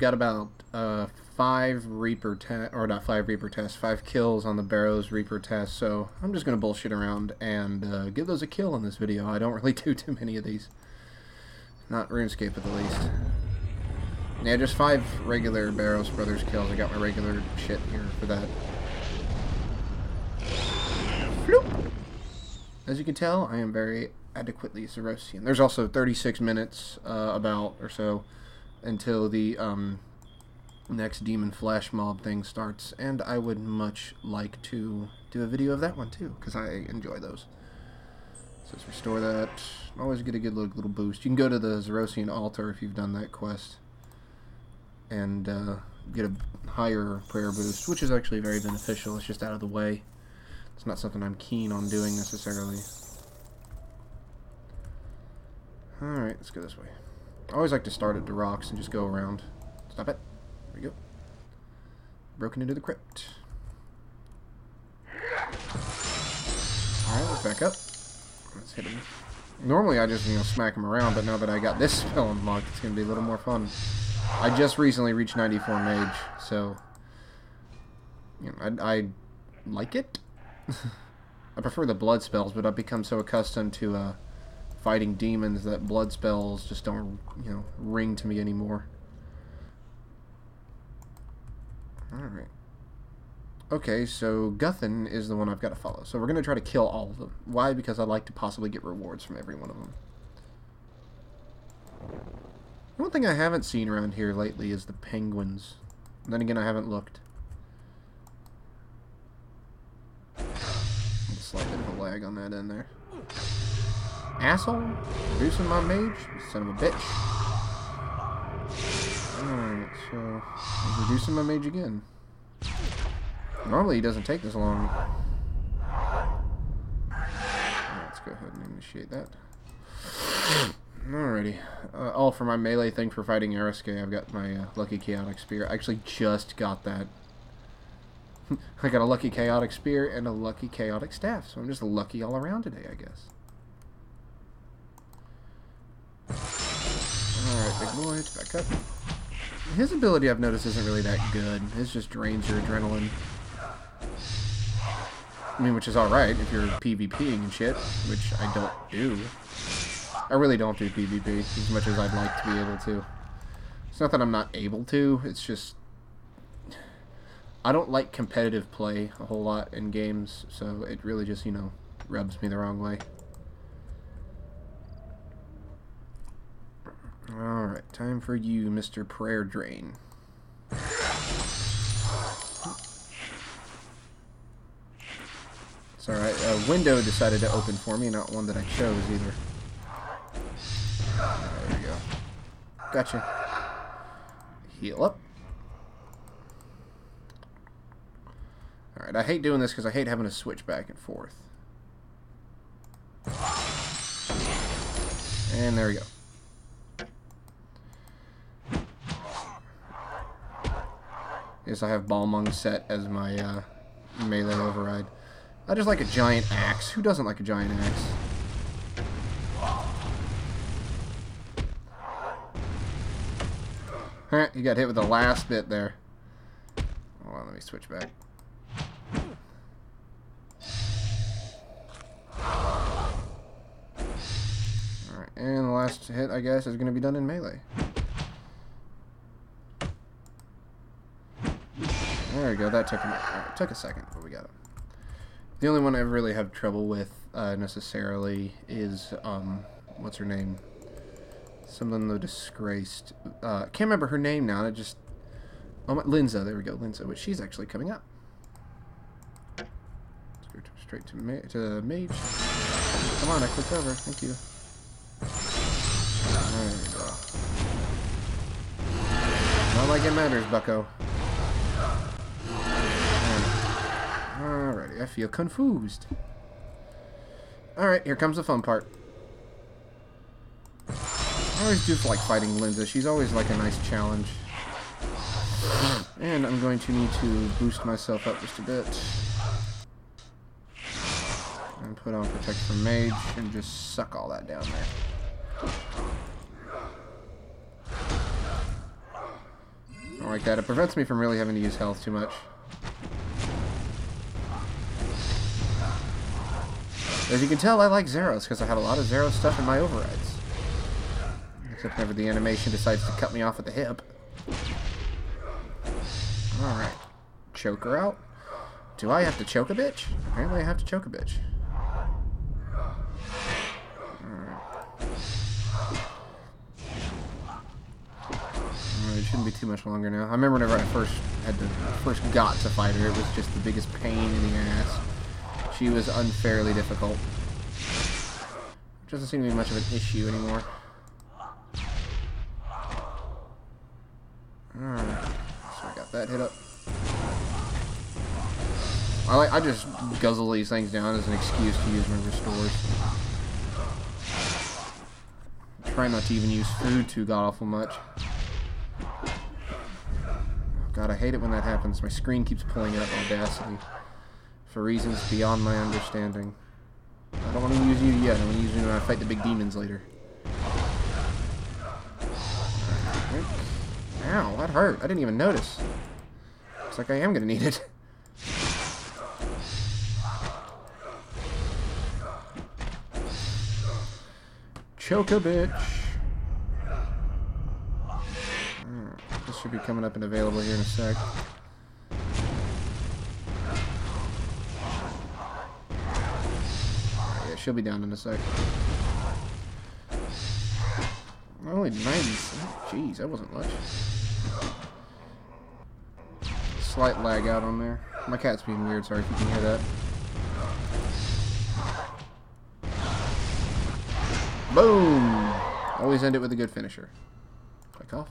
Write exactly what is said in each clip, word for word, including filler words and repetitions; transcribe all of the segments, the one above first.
got about uh, five Reaper tests, or not five Reaper tests, five kills on the Barrows Reaper test, so I'm just going to bullshit around and uh, give those a kill in this video. I don't really do too many of these. Not RuneScape at the least. Yeah, just five regular Barrows Brothers kills. I got my regular shit here for that. Floop! As you can tell, I am very adequately Zarosian. There's also thirty-six minutes uh, about or so until the um, next demon flash mob thing starts, and I would much like to do a video of that one too, because I enjoy those. So let's restore that. Always get a good little, little boost. You can go to the Zarosian altar if you've done that quest and uh, get a higher prayer boost, which is actually very beneficial. It's just out of the way. It's not something I'm keen on doing necessarily. Alright, let's go this way. I always like to start at the rocks and just go around. Stop it. There we go. Broken into the crypt. Alright, let's back up. Let's hit him. Normally I just, you know, smack him around, but now that I got this spell unlocked, it's going to be a little more fun. I just recently reached ninety-four mage, so you know, I, I like it. I prefer the blood spells, but I've become so accustomed to uh, fighting demons that blood spells just don't, you know, ring to me anymore. Alright. Okay, so Guthan is the one I've got to follow. So we're going to try to kill all of them. Why? Because I'd like to possibly get rewards from every one of them. One thing I haven't seen around here lately is the penguins. And then again, I haven't looked. Slight bit of a lag on that end there. Asshole! Reducing my mage? Son of a bitch. Alright, so I'm reducing my mage again. Normally he doesn't take this long. Right, let's go ahead and initiate that. Alrighty. Uh, oh, for my melee thing for fighting Ariskae, I've got my uh, Lucky Chaotic Spear. I actually just got that. I got a Lucky Chaotic Spear and a Lucky Chaotic Staff, so I'm just lucky all around today, I guess. Alright, big boy, it's back up. His ability, I've noticed, isn't really that good. His just drains your adrenaline. I mean, which is alright if you're PvPing and shit, which I don't do. I really don't do PvP as much as I'd like to be able to. It's not that I'm not able to, it's just I don't like competitive play a whole lot in games, so it really just, you know, rubs me the wrong way. Alright, time for you, Mister Prayer Drain. It's alright, a window decided to open for me, not one that I chose either. There we go. Gotcha. Heal up. Alright, I hate doing this because I hate having to switch back and forth. And there we go. Yes, I have Balmung set as my uh, melee override. I just like a giant axe. Who doesn't like a giant axe? Huh, you got hit with the last bit there. Hold on, let me switch back. And the last hit, I guess, is going to be done in melee. There we go. That took a, right, took a second, but we got it. The only one I really have trouble with uh, necessarily is, um, what's her name? Something the Disgraced. Uh, can't remember her name now. I just, oh my, Linza. There we go, Linza. Which she's actually coming up. Let's go to, straight to ma to mage. Come on, I clicked over. Thank you. There we go. Not like it matters, bucko. Alrighty, I feel confused. Alright, here comes the fun part. I always do like fighting Linza. She's always like a nice challenge. And I'm going to need to boost myself up just a bit. And put on Protect from Mage and just suck all that down there. don't like that. It prevents me from really having to use health too much. As you can tell, I like Zaros because I have a lot of Zaros stuff in my overrides. Except whenever the animation decides to cut me off at the hip. Alright. Choke her out. Do I have to choke a bitch? Apparently I have to choke a bitch. It shouldn't be too much longer now. I remember whenever I first had to first got to fight her, it was just the biggest pain in the ass. She was unfairly difficult. Which doesn't seem to be much of an issue anymore. Alright. So I got that hit up. I like I just guzzle these things down as an excuse to use my restores. I try not to even use food too god awful much. God, I hate it when that happens. My screen keeps pulling up Audacity for reasons beyond my understanding. I don't want to use you yet. I want to use you when I fight the big demons later. Ow, that hurt. I didn't even notice. Looks like I am going to need it. Choke a bitch. Should be coming up and available here in a sec. Yeah, she'll be down in a sec. Only ninety. Jeez, that wasn't much. Slight lag out on there. My cat's being weird, sorry if you can hear that. Boom! Always end it with a good finisher. Click off.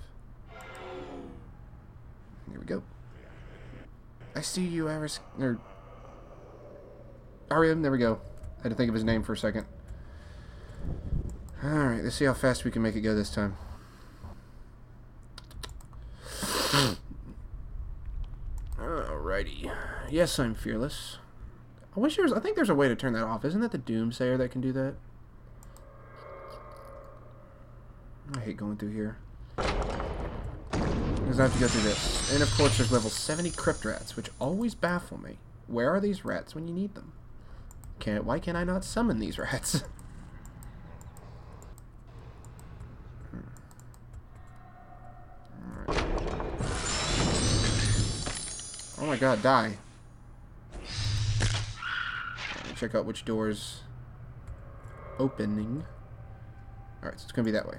Here we go. I see you, Ariskae. Or Aram, there we go. I had to think of his name for a second. Alright, let's see how fast we can make it go this time. Alrighty. Yes, I'm fearless. I wish there was. I think there's a way to turn that off. Isn't that the Doomsayer that can do that? I hate going through here. Because I have to go through this. And of course there's level seventy crypt rats, which always baffle me. Where are these rats when you need them? Can't, why can't I not summon these rats? All right. Oh my god, die. Check out which door's opening. Alright, so it's going to be that way.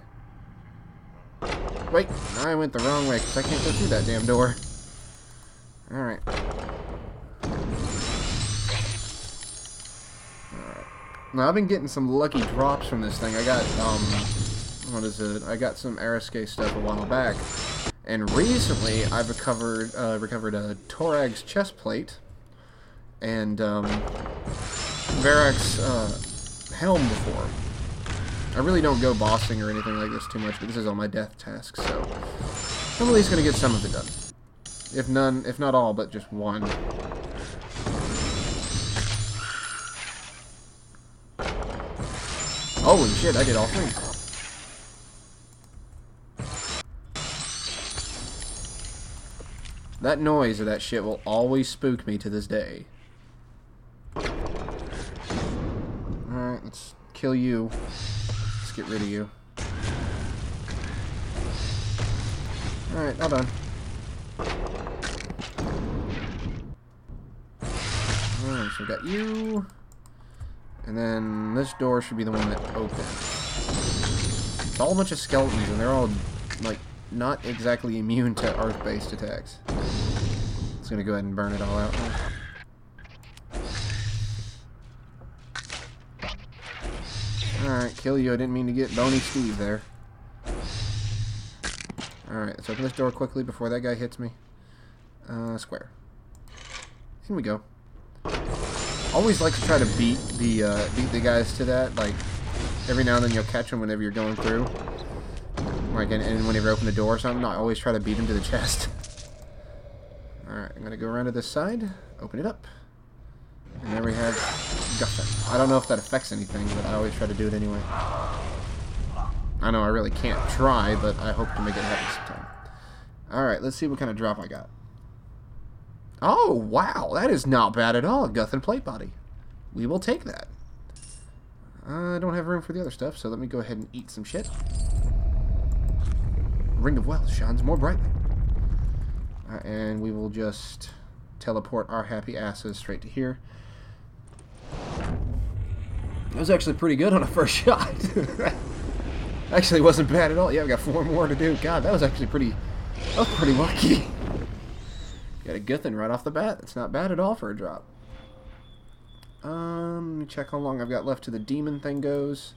Wait, I went the wrong way because I can't go through that damn door. Alright. Alright. Now, I've been getting some lucky drops from this thing. I got, um, what is it? I got some Ariskae stuff a while back. And recently, I've recovered, uh, recovered a Torag's chest plate. And, um, Verac's, uh, helm before. I really don't go bossing or anything like this too much, but this is on my death task, so I'm at least going to get some of it done. If none, if not all, but just one. Holy shit, I did all three. That noise or that shit will always spook me to this day. Alright, let's kill you. Get rid of you. Alright, now done. Alright, so we got you. And then this door should be the one that opens. It's all a bunch of skeletons, and they're all, like, not exactly immune to earth-based attacks. It's gonna go ahead and burn it all out. Alright, kill you. I didn't mean to get Bony Steve there. Alright, let's open this door quickly before that guy hits me. Uh, square. Here we go. Always like to try to beat the, uh, beat the guys to that. Like, every now and then you'll catch them whenever you're going through. Like, and, and whenever you open the door or something, I always try to beat them to the chest. Alright, I'm gonna go around to this side. Open it up. And there we have Guthan. I don't know if that affects anything, but I always try to do it anyway. I know I really can't try, but I hope to make it happen sometime. Alright, let's see what kind of drop I got. Oh, wow. That is not bad at all. Guthan plate body. We will take that. I don't have room for the other stuff, so let me go ahead and eat some shit. Ring of Wealth shines more brightly. Uh, and we will just teleport our happy asses straight to here. That was actually pretty good on a first shot. Actually wasn't bad at all. Yeah, we got four more to do. God, that was actually pretty... That was pretty lucky. Got a Guthan right off the bat. That's not bad at all for a drop. Um, let me check how long I've got left to the demon thing goes.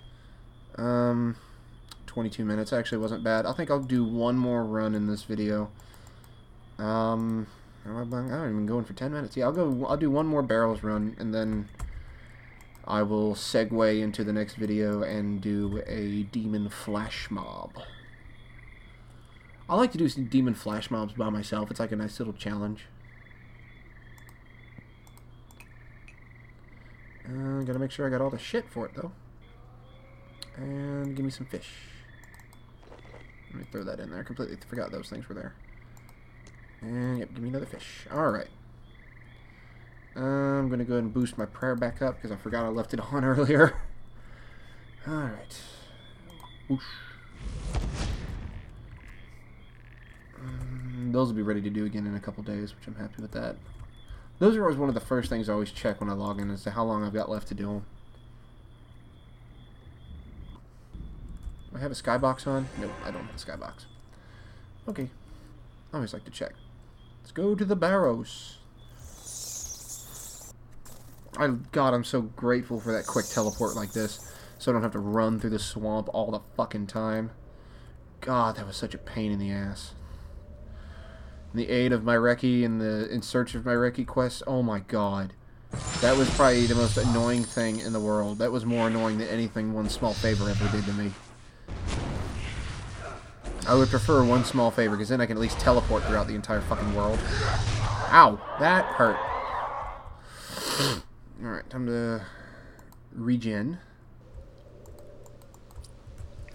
Um, twenty-two minutes actually wasn't bad. I think I'll do one more run in this video. Um, I'm not even going for ten minutes. Yeah, I'll go. I'll do one more barrels run, and then I will segue into the next video and do a demon flash mob. I like to do some demon flash mobs by myself. It's like a nice little challenge. Uh, gotta make sure I got all the shit for it, though. And give me some fish. Let me throw that in there. I completely forgot those things were there. And, yep, give me another fish. Alright. Uh, I'm gonna go ahead and boost my prayer back up, because I forgot I left it on earlier. Alright. Whoosh. Um, those will be ready to do again in a couple days, which I'm happy with that. Those are always one of the first things I always check when I log in as to how long I've got left to do them. Do I have a skybox on? Nope, I don't have a skybox. Okay. I always like to check. Let's go to the Barrows. I, God, I'm so grateful for that quick teleport like this, so I don't have to run through the swamp all the fucking time. God, that was such a pain in the ass. In the aid of my recce and the in search of my recce quest. Oh my god, that was probably the most annoying thing in the world. That was more annoying than anything One Small Favor ever did to me. I would prefer One Small Favor, because then I can at least teleport throughout the entire fucking world. Ow, that hurt. All right, time to regen.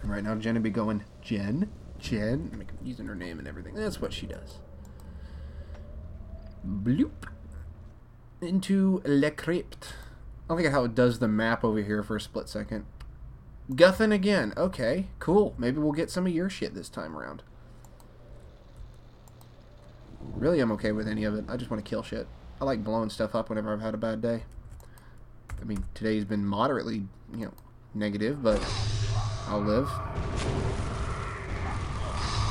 And right now, Jen would be going Jen, Jen, I'm using her name and everything. That's what she does. Bloop. Into Le Crypt. I don't think how it does the map over here for a split second. Guthan again. Okay, cool. Maybe we'll get some of your shit this time around. Really, I'm okay with any of it. I just want to kill shit. I like blowing stuff up whenever I've had a bad day. I mean, today's been moderately, you know, negative, but I'll live.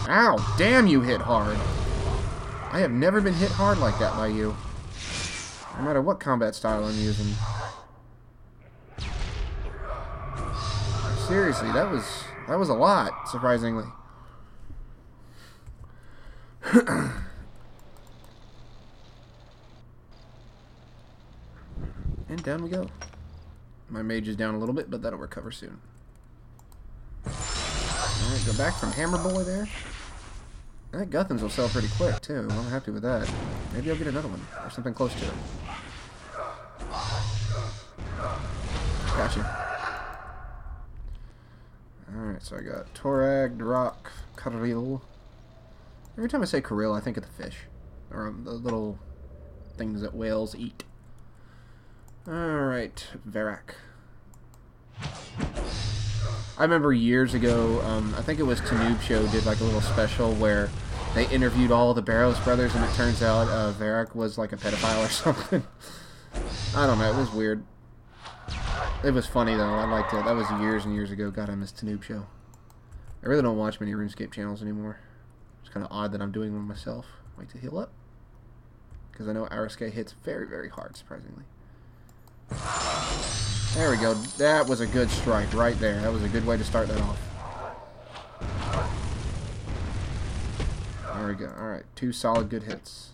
Ow! Damn, you hit hard! I have never been hit hard like that by you. No matter what combat style I'm using. Seriously, that was that was a lot, surprisingly. And down we go. My mage is down a little bit, but that'll recover soon. Alright, go back from Hammer Boy there. I think Guthan's will sell pretty quick, too. I'm happy with that. Maybe I'll get another one, or something close to it. Gotcha. Alright, so I got Torag, Rock, Karil. Every time I say Karil, I think of the fish. Or um, the little things that whales eat. Alright, Verac. I remember years ago, um, I think it was Tehnoob Show did like a little special where they interviewed all the Barrows Brothers, and it turns out uh, Verac was like a pedophile or something. I don't know, it was weird. It was funny though, I liked it. That was years and years ago. God, I miss Tehnoob Show. I really don't watch many RuneScape channels anymore. It's kind of odd that I'm doing one myself. Wait to heal up. Because I know Ariskae hits very, very hard, surprisingly. There we go. That was a good strike right there. That was a good way to start that off. There we go. Alright. Two solid good hits.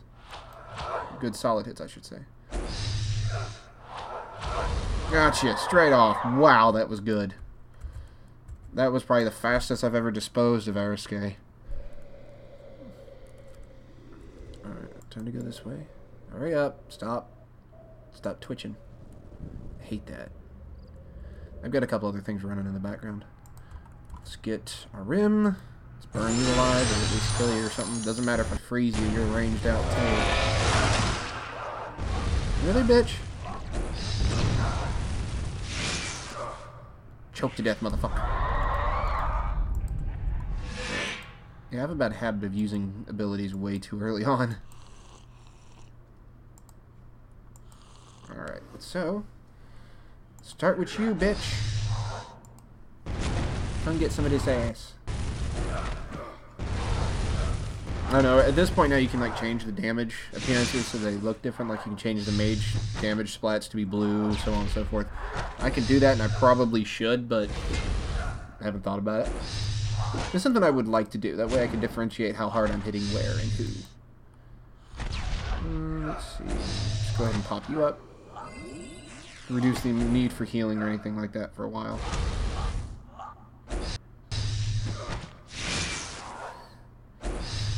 Good solid hits, I should say. Gotcha. Straight off. Wow, that was good. That was probably the fastest I've ever disposed of Ariskae. Alright. Time to go this way. Hurry up. Stop. Stop twitching. I hate that. I've got a couple other things running in the background. Let's get our rim. Let's burn you alive and at least kill you or something. Doesn't matter if I freeze you, you're ranged out too. Really, bitch? Choke to death, motherfucker. Yeah, I have a bad habit of using abilities way too early on. Alright, so start with you, bitch. Come get some of this ass. I don't know, at this point now you can like change the damage appearances so they look different, like you can change the mage damage splats to be blue, so on and so forth. I can do that and I probably should, but I haven't thought about it. It's something I would like to do, that way I can differentiate how hard I'm hitting where and who. Mm, let's see, let's go ahead and pop you up. Reduce the need for healing or anything like that for a while.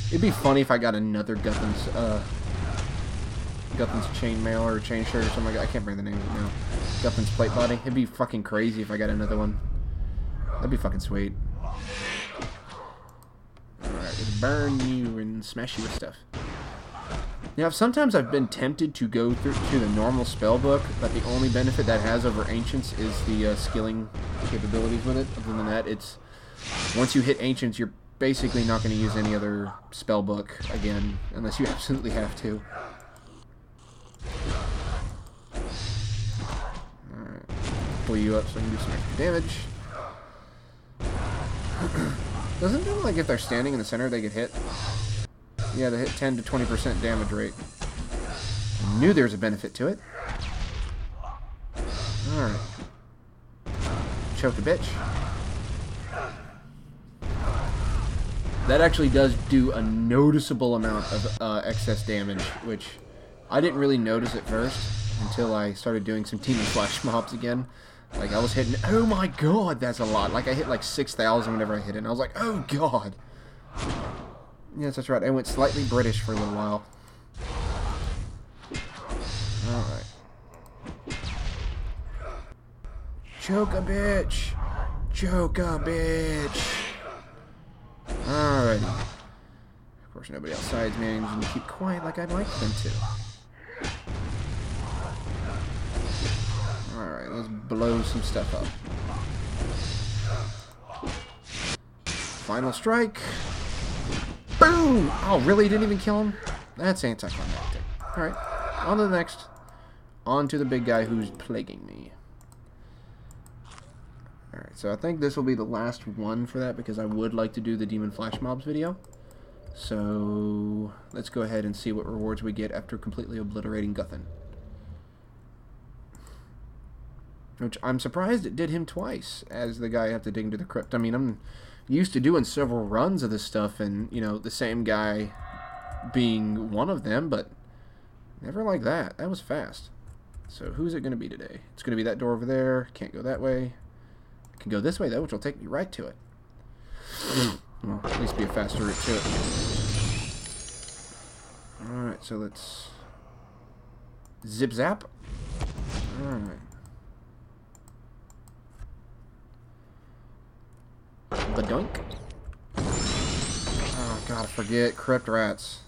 It'd be funny if I got another Guthan's, uh, Guthan's chainmail or chain shirt or something like that. I can't bring the name of it now. Guthan's plate body. It'd be fucking crazy if I got another one. That'd be fucking sweet. Alright, let's burn you and smash you with stuff. Now, sometimes I've been tempted to go through to the normal spell book, but the only benefit that has over Ancients is the uh, skilling capabilities with it. Other than that, it's once you hit Ancients, you're basically not going to use any other spell book again, unless you absolutely have to. Alright, pull you up so I can do some extra damage. Doesn't it look like if they're standing in the center they get hit? Yeah, they hit ten to twenty percent damage rate. I knew there was a benefit to it. Alright. Choke a bitch. That actually does do a noticeable amount of uh, excess damage, which I didn't really notice at first until I started doing some team and flash mobs again. Like, I was hitting, oh my god, that's a lot. Like, I hit like six thousand whenever I hit it, and I was like, oh god. Yes, that's right, I went slightly British for a little while. Alright. Choke a bitch! Choke a bitch! Alrighty. Of course, nobody outside's managing to keep quiet like I'd like them to. Alright, let's blow some stuff up. Final strike. Boom! Oh, really? Didn't even kill him? That's anticlimactic. Alright, on to the next. On to the big guy who's plaguing me. Alright, so I think this will be the last one for that because I would like to do the Demon Flash Mobs video. So let's go ahead and see what rewards we get after completely obliterating Guthan. Which I'm surprised it did him twice as the guy I have to dig into the crypt. I mean, I'm used to doing several runs of this stuff and, you know, the same guy being one of them, but never like that. That was fast. So who's it going to be today? It's going to be that door over there. Can't go that way. Can go this way though, which will take me right to it. Well, at least be a faster route to it. Alright, so let's zip zap. Alright. Badoink. Oh god, I forget. Crypt rats.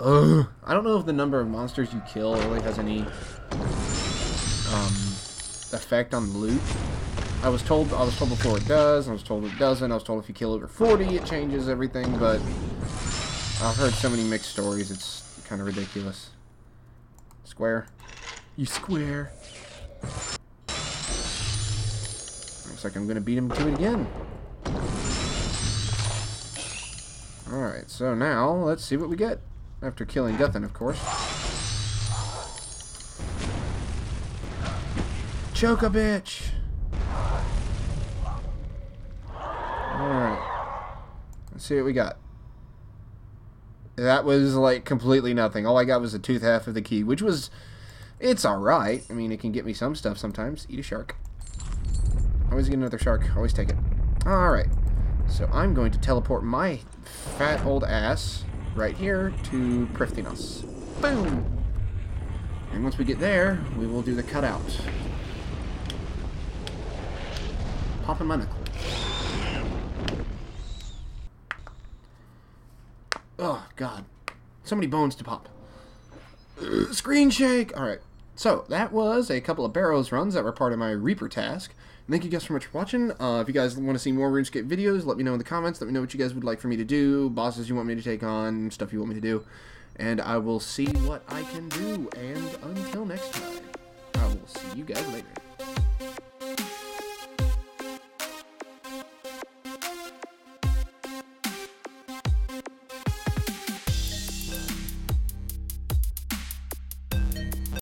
Ugh. I don't know if the number of monsters you kill really has any um, effect on the loot. I was told I was told before it does, I was told it doesn't, I was told if you kill over forty it changes everything, but I've heard so many mixed stories, it's kind of ridiculous. Square. You square. Looks like I'm gonna beat him to it again. Alright, so now let's see what we get. After killing Guthan, of course. Choke a bitch! Let's see what we got. That was like completely nothing. All I got was the tooth half of the key, which was, it's alright. I mean, it can get me some stuff sometimes. Eat a shark. Always get another shark. Always take it. Alright. So I'm going to teleport my fat old ass right here to Prifddinas. Boom! And once we get there, we will do the cutout. Popping my knuckles. Oh, God. So many bones to pop. Screen shake! Alright. So, that was a couple of Barrows runs that were part of my Reaper task. Thank you guys so much for watching. Uh, if you guys want to see more RuneScape videos, let me know in the comments. Let me know what you guys would like for me to do, bosses you want me to take on, stuff you want me to do. And I will see what I can do. And until next time, I will see you guys later.